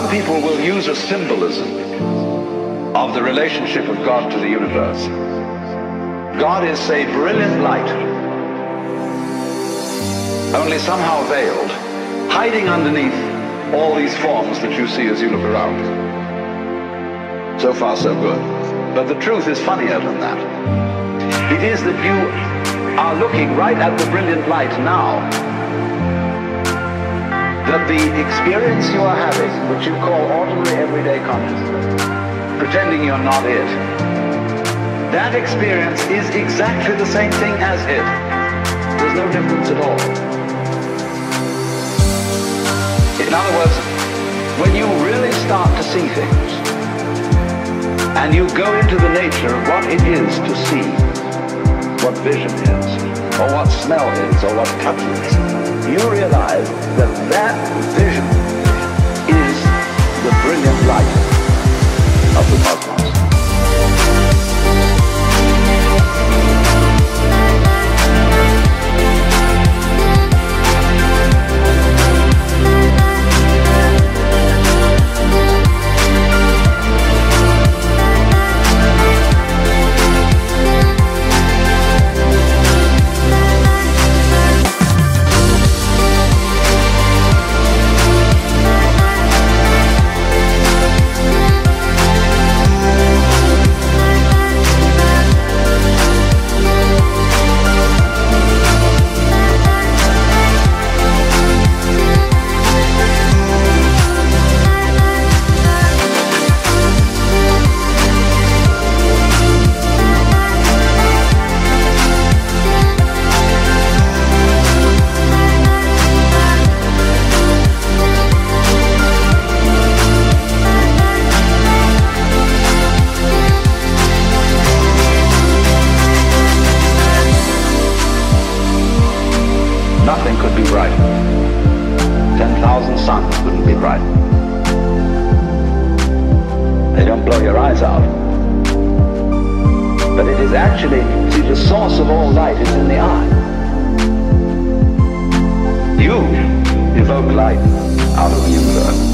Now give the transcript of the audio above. Some people will use a symbolism of the relationship of God to the universe. God is, say, brilliant light, only somehow veiled, hiding underneath all these forms that you see as you look around. So far, so good. But the truth is funnier than that. It is that you are looking right at the brilliant light now, that the experience you are having, which you call ordinary everyday consciousness, pretending you're not it, that experience is exactly the same thing as it. There's no difference at all. In other words, when you really start to see things, and you go into the nature of what it is to see, what vision is, or what smell is, or what touch is, you realize that that vision is the brilliant light of the cosmos. Nothing could be brighter. 10,000 suns couldn't be brighter. They don't blow your eyes out. But it is actually, see, the source of all light is in the eye. You evoke light out of the universe.